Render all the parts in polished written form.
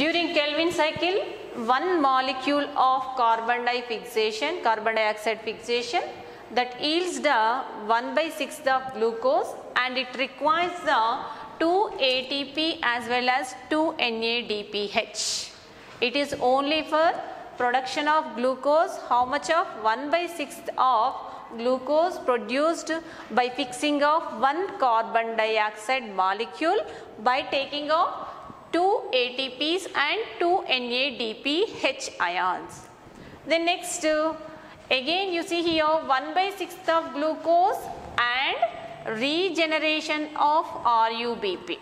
During Calvin cycle, one molecule of carbon dioxide fixation that yields the 1/6 of glucose, and it requires the 2 ATP as well as 2 NADPH. It is only for production of glucose. How much of 1/6 of glucose produced by fixing of one carbon dioxide molecule by taking of 2 ATPs and 2 NADPH ions. Then next, again you see here 1/6 of glucose and regeneration of RUBP.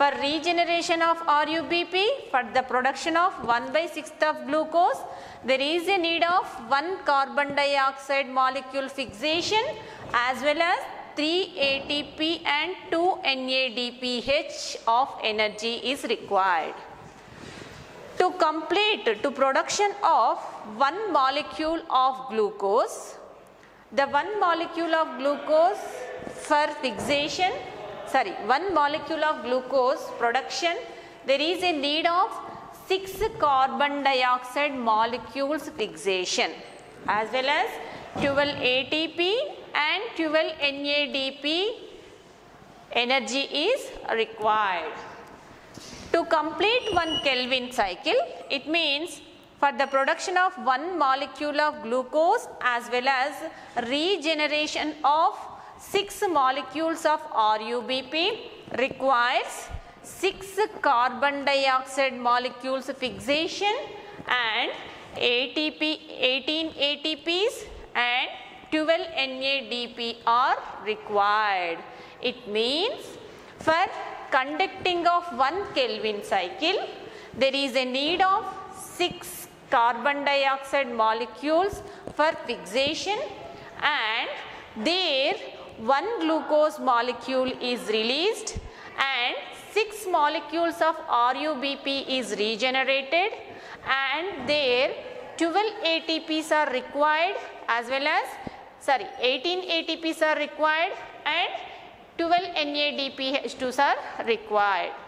For regeneration of RUBP, for the production of 1/6 of glucose, there is a need of one carbon dioxide molecule fixation as well as 3 ATP and 2 NADPH of energy is required. To complete to production of one molecule of glucose, the one molecule of glucose production, there is a need of 6 carbon dioxide molecules fixation as well as 12 ATP and 12 NADP energy is required. To complete one Calvin cycle, it means for the production of one molecule of glucose as well as regeneration of 6 molecules of RUBP requires 6 carbon dioxide molecules fixation and 18 ATPs and 12 NADP are required. It means for conducting of one Calvin cycle, there is a need of 6 carbon dioxide molecules for fixation, and there one glucose molecule is released and 6 molecules of RUBP is regenerated, and there 12 ATPs are required as well as 18 ATPs are required and 12 NADPH2s are required.